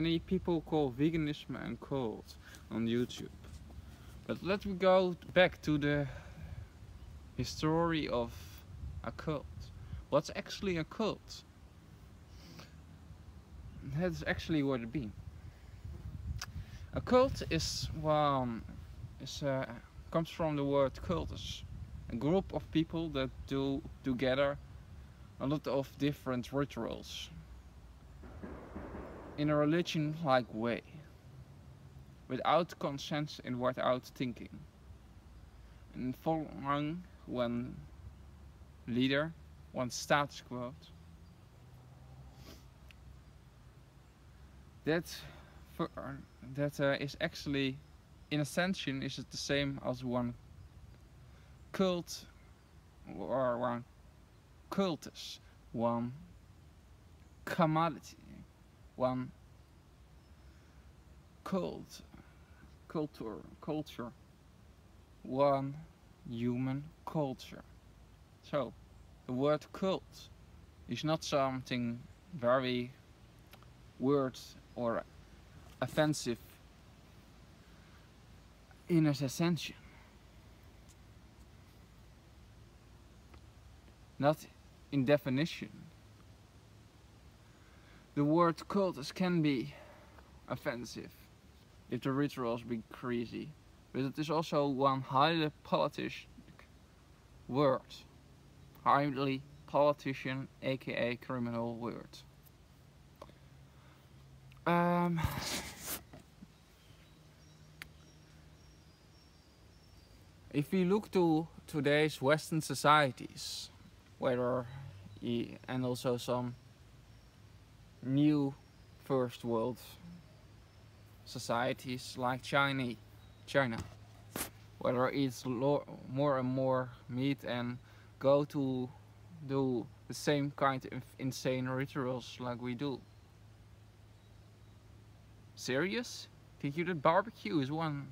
Many people call veganism a cult on YouTube. But let me go back to the history of a cult. What's actually a cult? That's actually what it be. A cult is comes from the word CULTus, a group of people that do together a lot of different rituals in a religion-like way, without consent and without thinking. And following one leader, one status quo. That is actually, in ascension, is it the same as one cult or one cultus, one commodity. One cult, culture, one human culture. So the word cult is not something very weird or offensive in its ascension. Not in definition. The word cultus can be offensive if the rituals be crazy, but it is also one highly politician, aka criminal word. If we look to today's Western societies, and also some new first world societies like China, where it eats more and more meat and go to do the same kind of insane rituals like we do. Serious? Think you that barbecue is a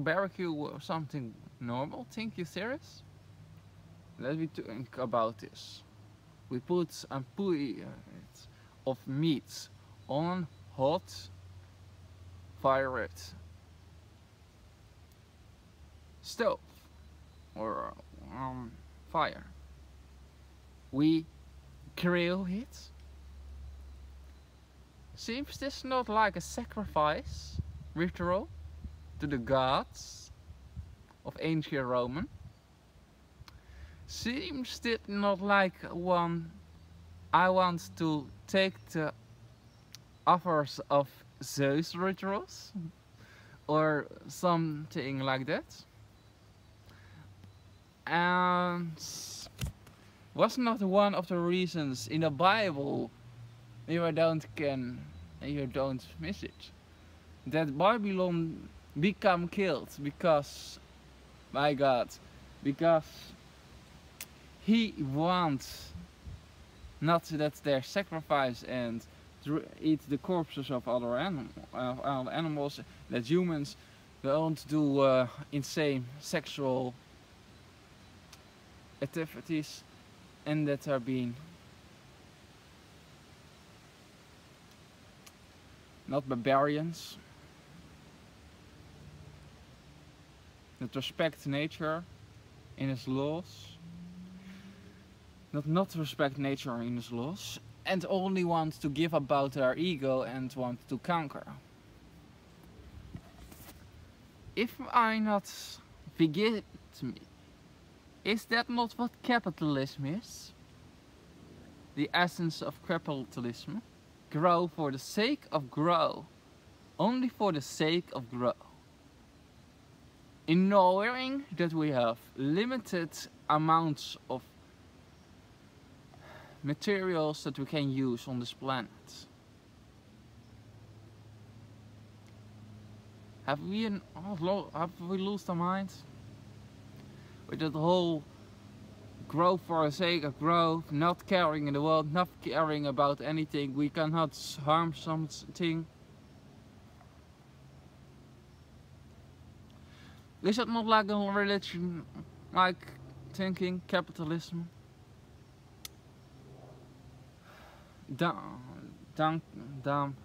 barbecue something normal? Think you serious? Let me think about this. We put and put of meat on hot, fired stove or fire. We grill it. Seems this not like a sacrifice ritual to the gods of ancient Roman? Seems this not like one I want to take the offers of Zeus rituals or something like that? And was not one of the reasons in the Bible, if I don't miss it, that Babylon become killed because, my God, because he wants not that they're sacrificed and eat the corpses of other animals, that humans don't do insane sexual activities, and that are being not barbarians, that respect nature in its laws. Not respect nature in its laws, and only want to give about their ego and want to conquer. If I not forget me, is that not what capitalism is? The essence of capitalism? Grow for the sake of grow, only for the sake of grow. In knowing that we have limited amounts of materials that we can use on this planet. Have we lost our minds? With that whole growth for the sake of growth, not caring in the world, not caring about anything, we cannot harm something. Is that not like a religion, like thinking, capitalism? dumb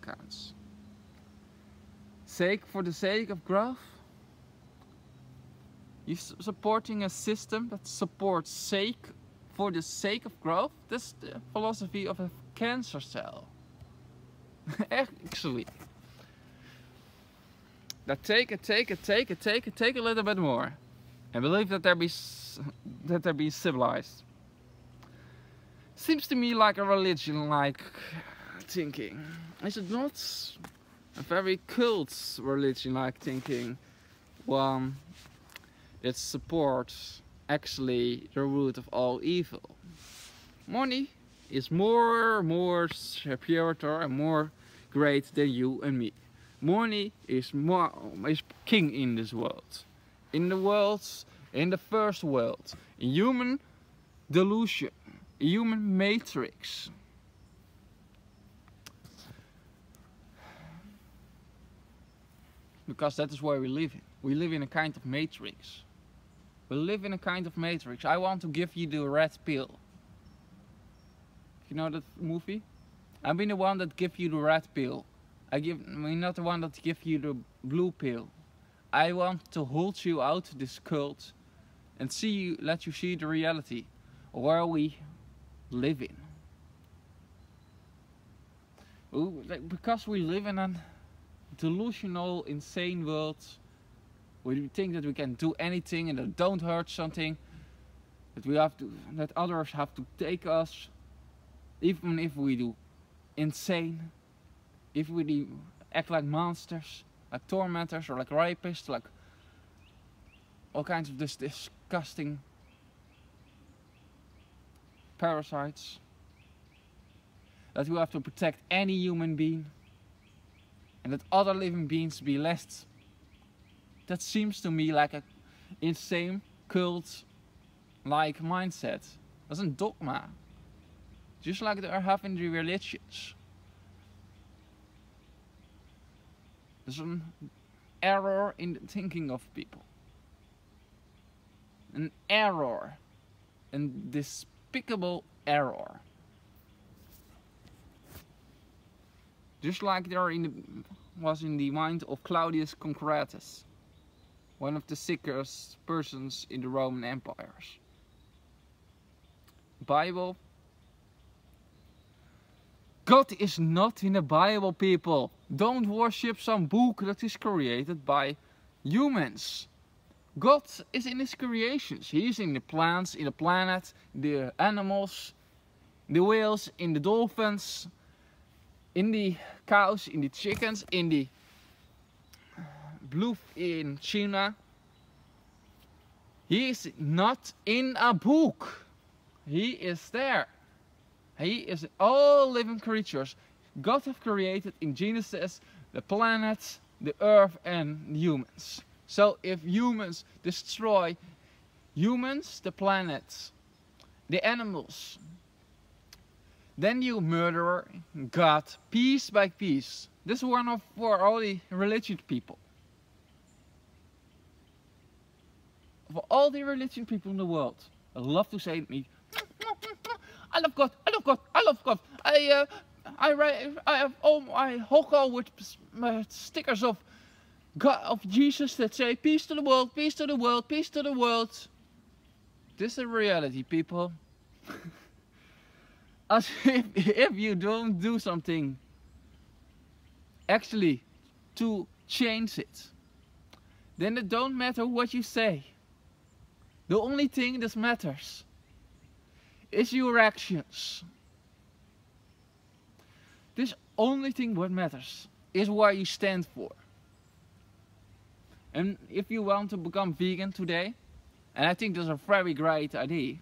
counts. For the sake of growth, you're supporting a system that supports for the sake of growth. That's the philosophy of a cancer cell. Actually. Now take a little bit more, and believe that they're being civilized. Seems to me like a religion-like thinking. Is it not? A very cult religion-like thinking. One that supports actually the root of all evil. Money is more superior and more great than you and me. Money is king in this world. In the first world. In human delusion. Human matrix. Because that is where we live in. We live in a kind of matrix. I want to give you the red pill. You know that movie? I've been the one that give you the red pill. I'm not the one that give you the blue pill. I want to hold you out of this cult and let you see the reality where we live in. Ooh, because we live in a delusional, insane world, we think that we can do anything and that don't hurt something, that others have to take us, even if we do insane, if we do act like monsters, like tormentors or like rapists, like all kinds of this disgusting parasites, that we have to protect any human being and that other living beings be less. That seems to me like an insane cult-like mindset. That's a dogma, just like they have in the religions. There's an error in the thinking of people, an error, and this despicable error. Just like there was in the mind of Claudius Concrates, one of the sickest persons in the Roman empires. Bible. God is not in the Bible, people. Don't worship some book that is created by humans. God is in his creations. He is in the plants, in the planet, the animals, the whales, in the dolphins, in the cows, in the chickens, in the blue in China. He is not in a book. He is there. He is all living creatures. God have created in Genesis the planet, the earth and humans. So if humans destroy humans, the planet, the animals, then you murder God piece by piece. This is one of for all the religion people. For all the religion people in the world, I love to say to me, I love God, I love God, I love God. I have all my hookah with stickers of God of Jesus that say peace to the world, peace to the world, peace to the world. This is a reality, people. As if you don't do something actually to change it, then it don't matter what you say. The only thing that matters is your actions. This only thing what matters is what you stand for. And if you want to become vegan today, and I think that's a very great idea,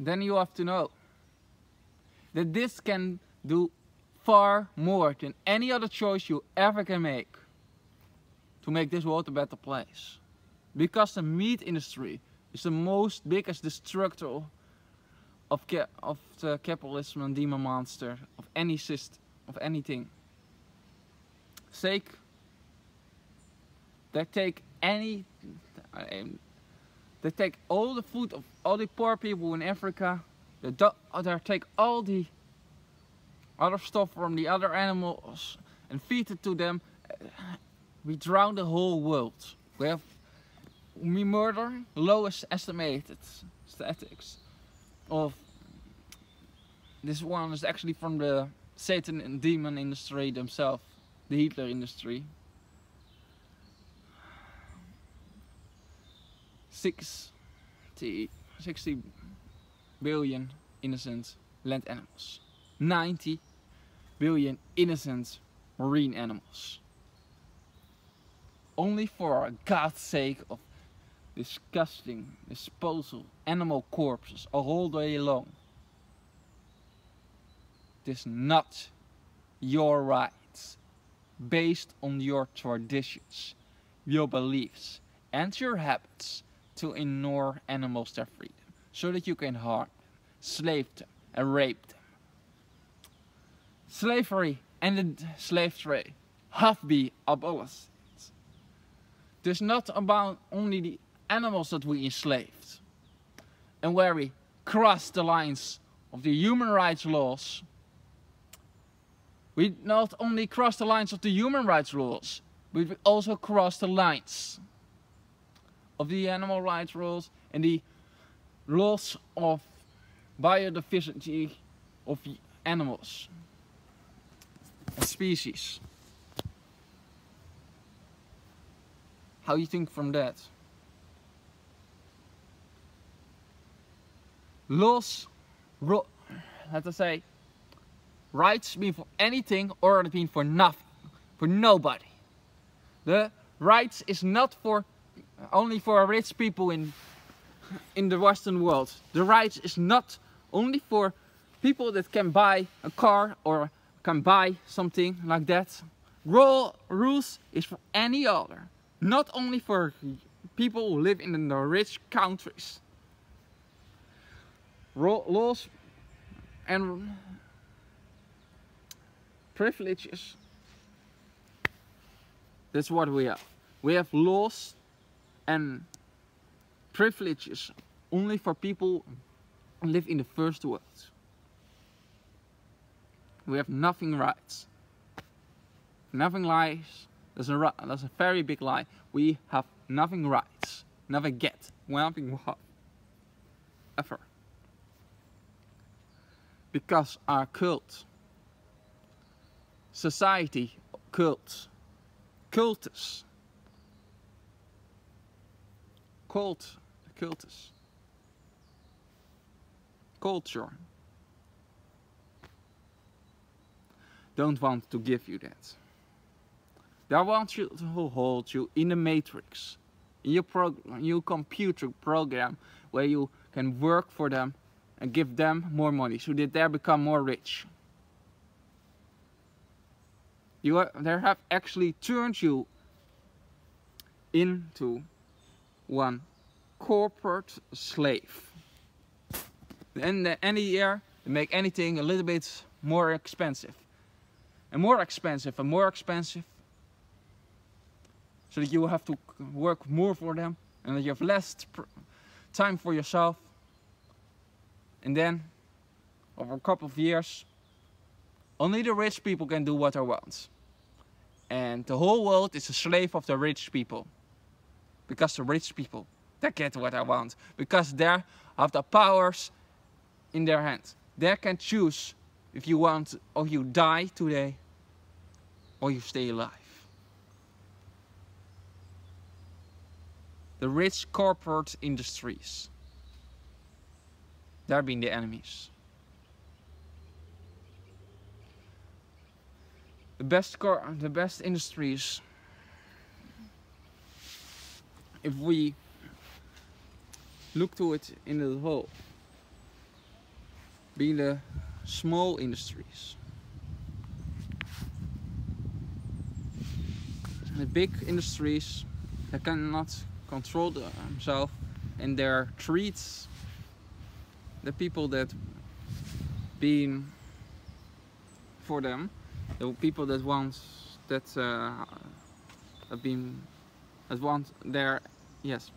then you have to know that this can do far more than any other choice you ever can make to make this world a better place. Because the meat industry is the most biggest destructor of the capitalism and demon monster of any system, of anything. They take all the food of all the poor people in Africa that take all the other stuff from the other animals and feed it to them, we drown the whole world. We murder lowest estimated statistics of this one is actually from the Satan and demon industry themselves, the Hitler industry. 60 billion innocent land animals, 90 billion innocent marine animals. Only for God's sake of disgusting disposal animal corpses a whole day long. It is not your rights based on your traditions, your beliefs and your habits to ignore animals their freedom so that you can harm them, slave them and rape them. Slavery and the slave trade have been abolished. It is not about only the animals that we enslaved and where we cross the lines of the human rights laws. We not only cross the lines of the human rights laws, but we also cross the lines of the animal rights rules and the laws of biodiversity of animals and species. How do you think from that? Laws, let us say, rights mean for anything or it mean for nothing, for nobody. The rights is not for only for rich people in the Western world. The rights is not only for people that can buy a car or can buy something like that. Rules is for any other, not only for people who live in the rich countries. Laws and privileges, that's what we have. We have laws and privileges only for people who live in the first world. We have nothing rights. Nothing lies. That's a very big lie. We have nothing rights. Nothing get. Nothing ever. Because our cult, society, CULTus, culture, don't want to give you that. They want you to hold you in the matrix, in your computer program, where you can work for them and give them more money, so that they become more rich. They have actually turned you into one corporate slave. And any year they make anything a little bit more expensive and more expensive and more expensive, so that you have to work more for them and that you have less time for yourself. And then over a couple of years only the rich people can do what they want, and the whole world is a slave of the rich people. Because the rich people, they get what I want. Because they have the powers in their hands. They can choose if you want or you die today or you stay alive. The rich corporate industries, they're being the enemies. The best industries, if we look to it in the whole, being the small industries. The big industries, they cannot control themselves and they treat the people that being for them, the people that want that have been. At once, there, yes,